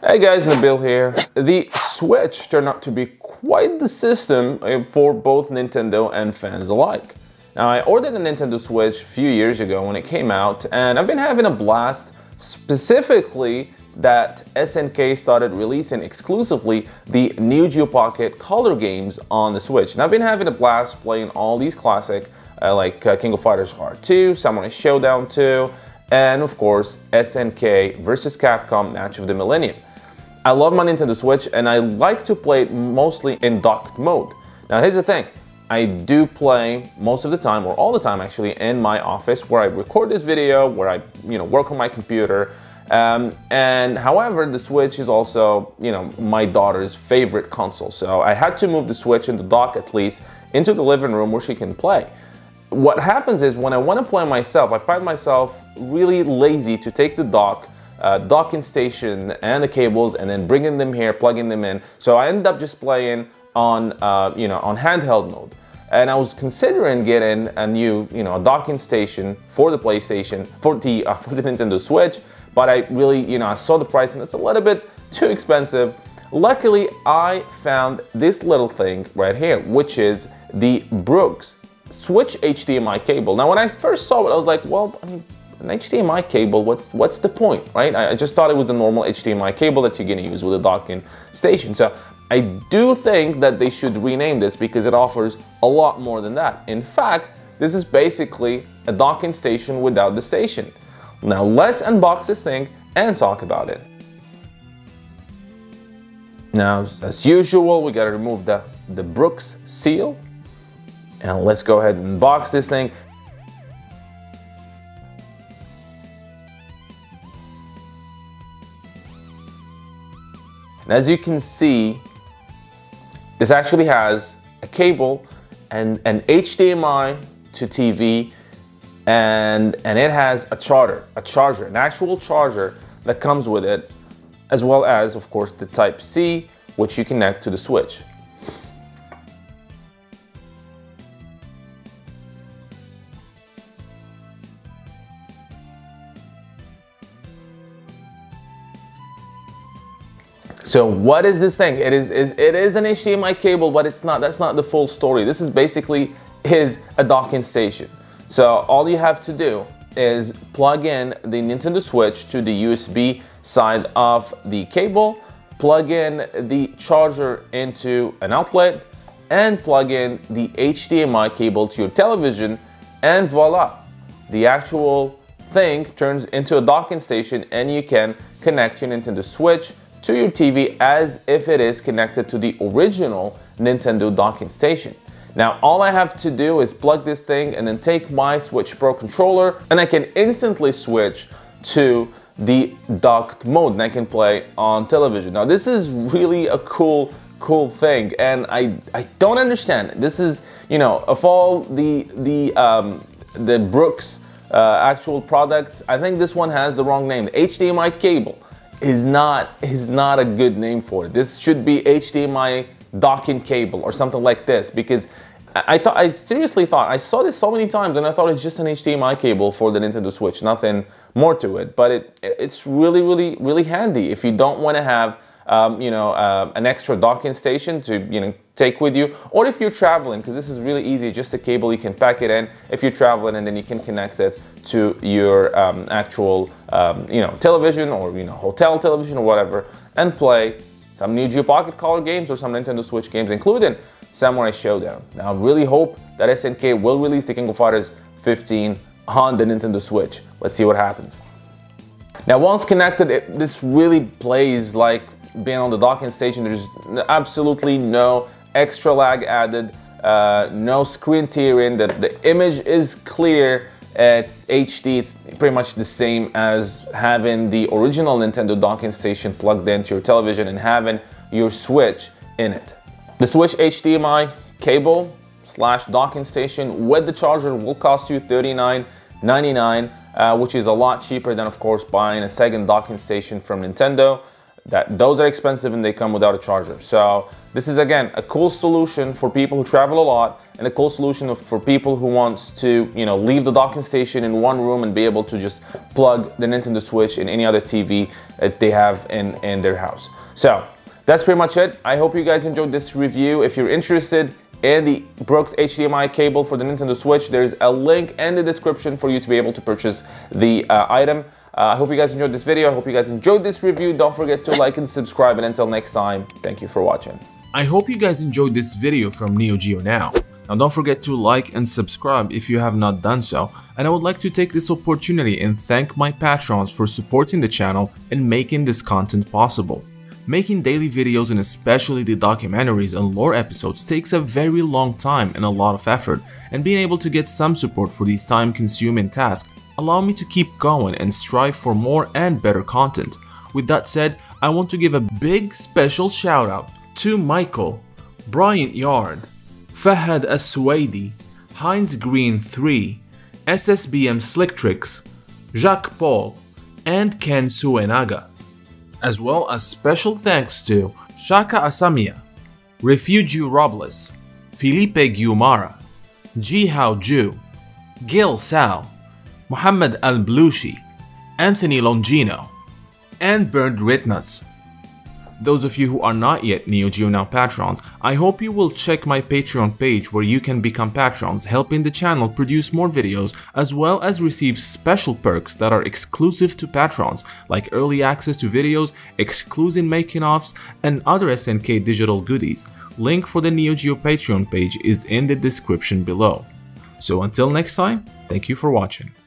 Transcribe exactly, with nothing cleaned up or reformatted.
Hey guys, Nabil here. The Switch turned out to be quite the system for both Nintendo and fans alike. Now, I ordered a Nintendo Switch a few years ago when it came out, and I've been having a blast, specifically that S N K started releasing exclusively the Neo Geo Pocket color games on the Switch. And I've been having a blast playing all these classic, uh, like uh, King of Fighters R two, Samurai Shodown two, and of course, S N K versus. Capcom Match of the Millennium. I love my Nintendo Switch and I like to play it mostly in docked mode. Now here's the thing, I do play most of the time, or all the time actually, in my office where I record this video, where I you know work on my computer. Um, and however, the Switch is also you know my daughter's favorite console. So I had to move the Switch in the dock at least into the living room where she can play. What happens is when I want to play myself, I find myself really lazy to take the dock, Uh, docking station and the cables and then bringing them here, plugging them in. So I ended up just playing on, uh, you know, on handheld mode. And I was considering getting a new, you know, a docking station for the PlayStation, for the, uh, for the Nintendo Switch, but I really, you know, I saw the price and it's a little bit too expensive. Luckily, I found this little thing right here, which is the Brooks Switch H D M I cable. Now, when I first saw it, I was like, well, I mean, an H D M I cable, what's what's the point, right? I, I just thought it was a normal H D M I cable that you're gonna use with a docking station. So I do think that they should rename this because it offers a lot more than that. In fact, this is basically a docking station without the station. Now let's unbox this thing and talk about it. Now, as usual, we gotta remove the, the Brooks seal. And let's go ahead and box this thing. And as you can see, this actually has a cable and an H D M I to T V, and, and it has a charger, a charger, an actual charger that comes with it, as well as, of course, the Type C, which you connect to the Switch. So what is this thing? It is, is it is an H D M I cable, but it's not. That's not the full story. This is basically is a docking station. So all you have to do is plug in the Nintendo Switch to the U S B side of the cable, plug in the charger into an outlet, and plug in the H D M I cable to your television, and voila, the actual thing turns into a docking station, and you can connect your Nintendo Switch to your T V as if it is connected to the original Nintendo docking station. Now, all I have to do is plug this thing and then take my Switch Pro controller, and I can instantly switch to the docked mode and I can play on television. Now, this is really a cool, cool thing, and I, I don't understand. This is, you know, of all the, the, um, the Brooks uh, actual products, I think this one has the wrong name. The H D M I cable is not is not a good name for it. This should be H D M I docking cable or something like this, because I thought I seriously thought I saw this so many times and I thought it's just an H D M I cable for the Nintendo Switch, nothing more to it. But it it's really really really handy if you don't want to have um, you know uh, an extra docking station to you know take with you, or if you're traveling, because this is really easy, just a cable, you can pack it in if you're traveling and then you can connect it to your um, actual um, you know television or you know hotel television or whatever, and play some Neo Geo Pocket Color games or some Nintendo Switch games, including Samurai Shodown. Now I really hope that S N K will release the King of Fighters fifteen on the Nintendo Switch. Let's see what happens. Now once connected, it, this really plays like being on the docking station. There's absolutely no extra lag added, uh, no screen tearing, the, the image is clear, it's H D, it's pretty much the same as having the original Nintendo docking station plugged into your television and having your Switch in it. The Switch H D M I cable slash docking station with the charger will cost you thirty-nine ninety-nine, uh, which is a lot cheaper than, of course, buying a second docking station from Nintendo. That those are expensive and they come without a charger. So this is, again, a cool solution for people who travel a lot, and a cool solution for people who wants to, you know, leave the docking station in one room and be able to just plug the Nintendo Switch in any other T V that they have in, in their house. So that's pretty much it. I hope you guys enjoyed this review. If you're interested in the Brooks H D M I cable for the Nintendo Switch, there's a link in the description for you to be able to purchase the uh, item. Uh, I hope you guys enjoyed this video. I hope you guys enjoyed this review. Don't forget to like and subscribe. And until next time, thank you for watching. I hope you guys enjoyed this video from Neo Geo Now. Now don't forget to like and subscribe if you have not done so. And I would like to take this opportunity and thank my patrons for supporting the channel and making this content possible. Making daily videos, and especially the documentaries and lore episodes, takes a very long time and a lot of effort, and being able to get some support for these time-consuming tasks allow me to keep going and strive for more and better content. With that said, I want to give a big special shout out to Michael, Brian Yard, Fahad Aswaidi, Heinz Green three, S S B M Slick Tricks, Jacques Paul, and Ken Suenaga, as well as special thanks to Shaka Asamiya, Refugio Robles, Felipe Guimara, Ji Hao Ju, Gil Thal, Mohamed Al Blushi, Anthony Longino, and Bernd Ritnas. Those of you who are not yet Neo Geo Now patrons, I hope you will check my Patreon page where you can become patrons, helping the channel produce more videos, as well as receive special perks that are exclusive to patrons, like early access to videos, exclusive making-offs, and other S N K digital goodies. Link for the Neo Geo Patreon page is in the description below. So until next time, thank you for watching.